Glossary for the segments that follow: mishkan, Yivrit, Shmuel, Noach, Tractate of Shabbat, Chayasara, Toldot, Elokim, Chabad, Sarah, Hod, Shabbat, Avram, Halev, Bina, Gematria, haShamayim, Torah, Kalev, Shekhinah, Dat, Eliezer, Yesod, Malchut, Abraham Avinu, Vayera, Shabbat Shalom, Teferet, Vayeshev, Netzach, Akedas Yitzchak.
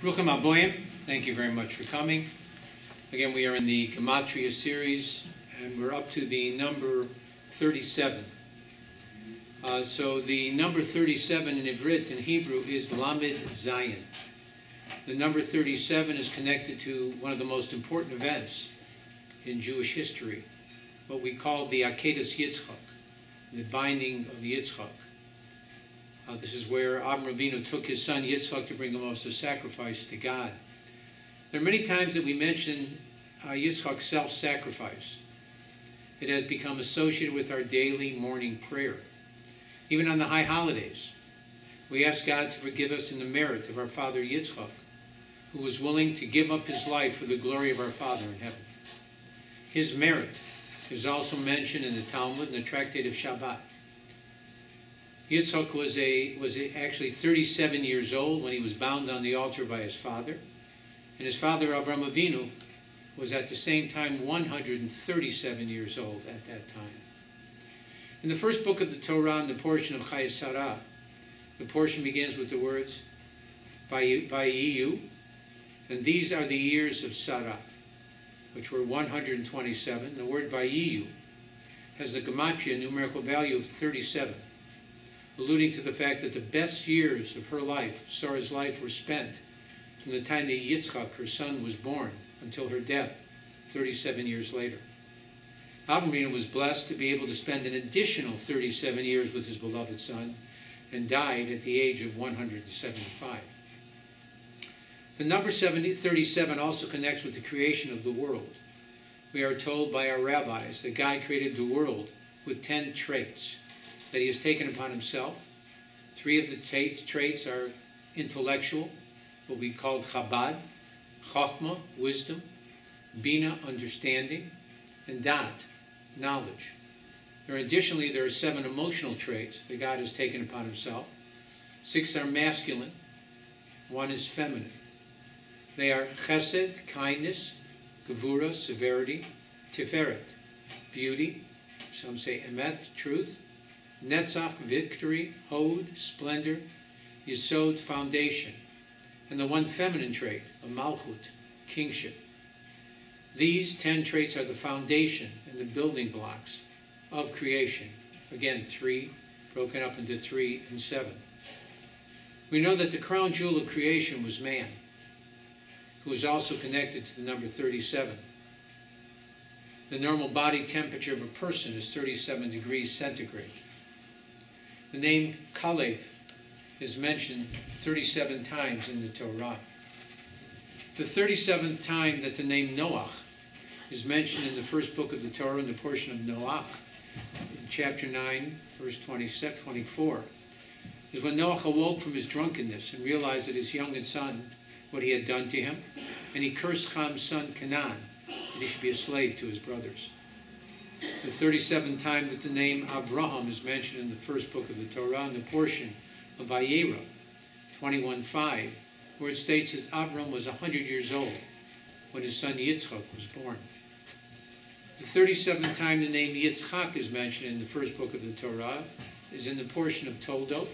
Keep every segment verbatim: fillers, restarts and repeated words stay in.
Bruchim Aboyim, thank you very much for coming. Again, we are in the Gematria series, and we're up to the number thirty-seven. Uh, so the number thirty-seven in Yivrit, in Hebrew, is Lamed Zayin. The number thirty-seven is connected to one of the most important events in Jewish history, what we call the Akedas Yitzchak, the binding of the Yitzchak. Uh, this is where Abraham Avinu took his son Yitzchak to bring him as a sacrifice to God. There are many times that we mention uh, Yitzchak's self-sacrifice. It has become associated with our daily morning prayer. Even on the high holidays, we ask God to forgive us in the merit of our father Yitzchak, who was willing to give up his life for the glory of our Father in heaven. His merit is also mentioned in the Talmud and the Tractate of Shabbat. Yitzchak was, a, was actually thirty-seven years old when he was bound on the altar by his father. And his father, Avram Avinu, was at the same time one hundred thirty-seven years old at that time. In the first book of the Torah, in the portion of Chayasara, the portion begins with the words, Vayhiyu, and these are the years of Sarah, which were one hundred twenty-seven. The word Vayhiyu has the Gematria numerical value of thirty-seven. Alluding to the fact that the best years of her life, Sarah's life, were spent from the time that Yitzchak, her son, was born until her death thirty-seven years later. Avraham Avinu was blessed to be able to spend an additional thirty-seven years with his beloved son and died at the age of one hundred seventy-five. The number thirty-seven also connects with the creation of the world. We are told by our rabbis that God created the world with ten traits that he has taken upon himself. Three of the tra traits are intellectual, what we call Chabad, Chokma, wisdom, Bina, understanding, and Dat, knowledge. There are, additionally, there are seven emotional traits that God has taken upon himself. Six are masculine, one is feminine. They are Chesed, kindness, Gevura, severity, Teferet, beauty, some say emet, truth, Netzach, victory, Hod, splendor, Yesod, foundation, and the one feminine trait, a Malchut, kingship. These ten traits are the foundation and the building blocks of creation. Again, three, broken up into three and seven. We know that the crown jewel of creation was man, who is also connected to the number thirty-seven. The normal body temperature of a person is thirty-seven degrees centigrade. The name Kalev is mentioned thirty-seven times in the Torah. The thirty-seventh time that the name Noach is mentioned in the first book of the Torah in the portion of Noach, in chapter nine, verse twenty-four, is when Noach awoke from his drunkenness and realized that his young son, what he had done to him, and he cursed Ham's son Canaan, that he should be a slave to his brothers. The thirty-seventh time that the name Avraham is mentioned in the first book of the Torah, in the portion of Vayera, twenty-one five, where it states that Avram was one hundred years old when his son Yitzchak was born. The thirty-seventh time the name Yitzchak is mentioned in the first book of the Torah is in the portion of Toldot,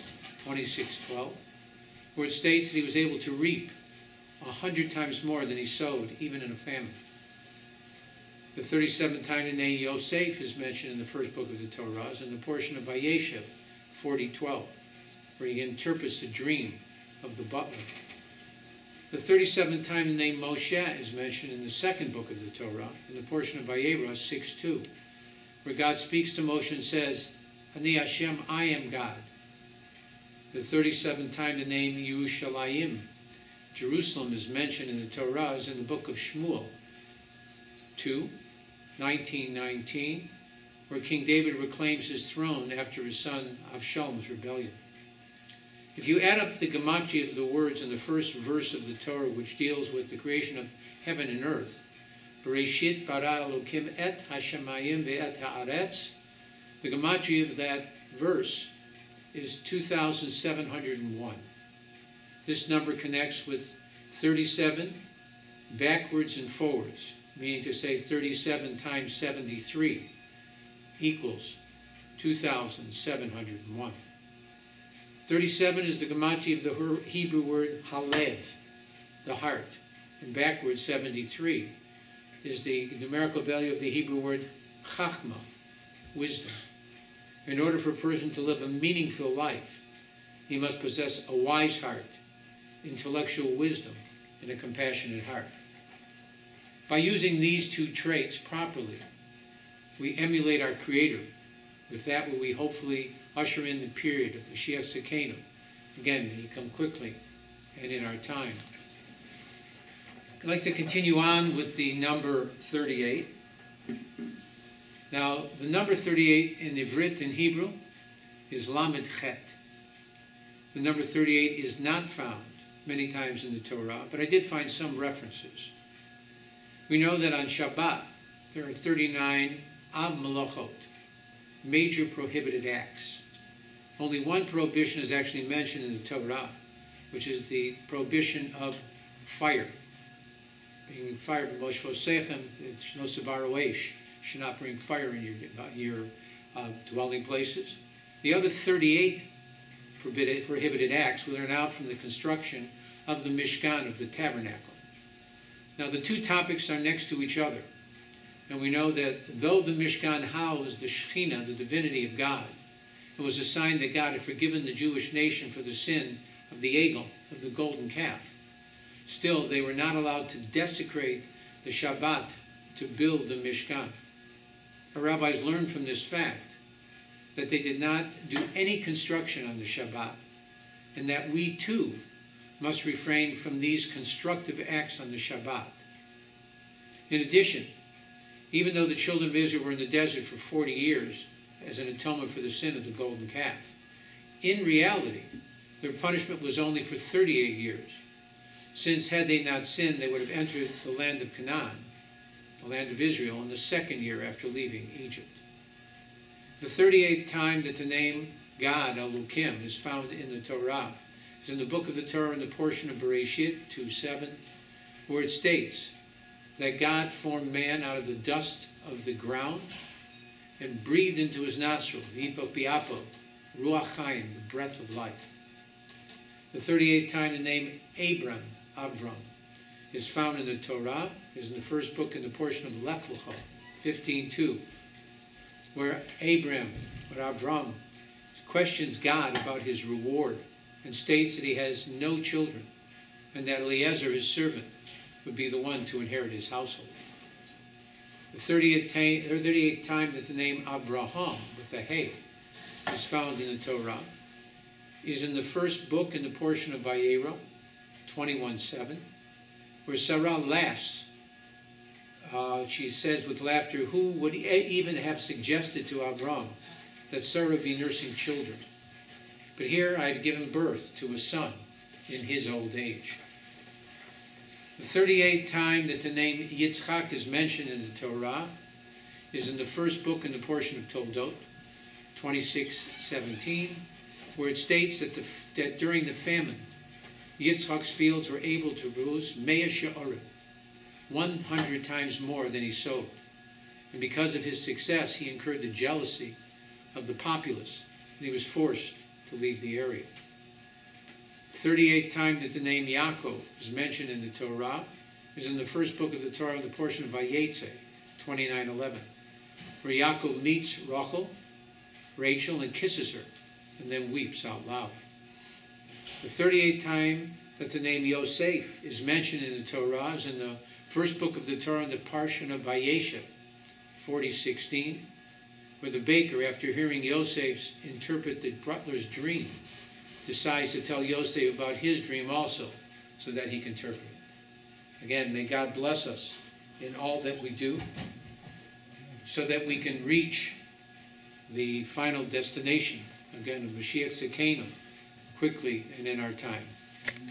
twenty-six twelve, where it states that he was able to reap one hundred times more than he sowed, even in a famine. The thirty-seventh time the name Yosef is mentioned in the first book of the Torah is in the portion of Vayeshev, forty twelve, where he interprets the dream of the butler. The thirty-seventh time the name Moshe is mentioned in the second book of the Torah, in the portion of Vayera, six two, where God speaks to Moshe and says, Ani Hashem, I am God. The thirty-seventh time the name Yerushalayim, Jerusalem, is mentioned in the Torah is in the book of Shmuel, two nineteen nineteen, where King David reclaims his throne after his son Avshalom's rebellion. If you add up the gematria of the words in the first verse of the Torah, which deals with the creation of heaven and earth, Bereshit bara Elokim et hashamayim ve'et ha'aretz, the gematria of that verse is two thousand seven hundred one. This number connects with thirty-seven backwards and forwards, meaning to say thirty-seven times seventy-three equals two thousand seven hundred one. thirty-seven is the gematria of the Hebrew word halev, the heart. And backwards, seventy-three is the numerical value of the Hebrew word Chokma, wisdom. In order for a person to live a meaningful life, he must possess a wise heart, intellectual wisdom, and a compassionate heart. By using these two traits properly, we emulate our Creator. With that, will we hopefully usher in the period of Mashiach's Kingdom. Again, may He come quickly and in our time. I'd like to continue on with the number thirty-eight. Now, the number thirty-eight in Yivrit, in Hebrew, is Lamed Chet. The number thirty-eight is not found many times in the Torah, but I did find some references. We know that on Shabbat, there are thirty-nine av melochot, major prohibited acts. Only one prohibition is actually mentioned in the Torah, which is the prohibition of fire. Being fire, Moshe Vosechem, it's no sevaro esh. Should not bring fire in your, your uh, dwelling places. The other thirty-eight prohibited, prohibited acts were now from the construction of the mishkan, of the tabernacle. Now, the two topics are next to each other. And we know that though the Mishkan housed the Shekhinah, the divinity of God, it was a sign that God had forgiven the Jewish nation for the sin of the eagle, of the golden calf. Still, they were not allowed to desecrate the Shabbat to build the Mishkan. Our rabbis learned from this fact that they did not do any construction on the Shabbat, and that we too must refrain from these constructive acts on the Shabbat. In addition, even though the children of Israel were in the desert for forty years as an atonement for the sin of the golden calf, in reality, their punishment was only for thirty-eight years, since had they not sinned, they would have entered the land of Canaan, the land of Israel, in the second year after leaving Egypt. The thirty-eighth time that the name God, Elokim, is found in the Torah is in the book of the Torah in the portion of Bereshit two seven, where it states that God formed man out of the dust of the ground and breathed into his nostril, Hipo Piapo, Ruach Chaim, the breath of life. The thirty-eighth time the name Abram, Avram, is found in the Torah, is in the first book in the portion of Lech Lecha, fifteen two, where Abram, or Avram, questions God about his reward and states that he has no children and that Eliezer, his servant, would be the one to inherit his household. The thirty-eighth time that the name Avraham, with a hey, is found in the Torah, is in the first book in the portion of Vayera, twenty-one seven, where Sarah laughs. Uh, she says with laughter, who would even have suggested to Avram that Sarah be nursing children? But here I have given birth to a son in his old age. The thirty-eighth time that the name Yitzchak is mentioned in the Torah is in the first book in the portion of Toldot, twenty-six seventeen, where it states that, the, that during the famine, Yitzchak's fields were able to produce Mea She'orim, one hundred times more than he sowed. And because of his success, he incurred the jealousy of the populace, and he was forced to leave the area. The thirty-eighth time that the name Yaakov is mentioned in the Torah is in the first book of the Torah, the portion of Vayetze, twenty-nine eleven, where Yaakov meets Rachel, Rachel and kisses her, and then weeps out loud. The thirty-eighth time that the name Yosef is mentioned in the Torah is in the first book of the Torah, the portion of Vayeshev, forty sixteen, where the baker, after hearing Yosef's interpreted butler's dream, decides to tell Yosef about his dream also, so that he can interpret it. Again, may God bless us in all that we do, so that we can reach the final destination, again, of Mashiach's Kingdom, quickly and in our time.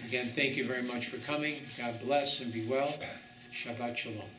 Again, thank you very much for coming. God bless and be well. Shabbat Shalom.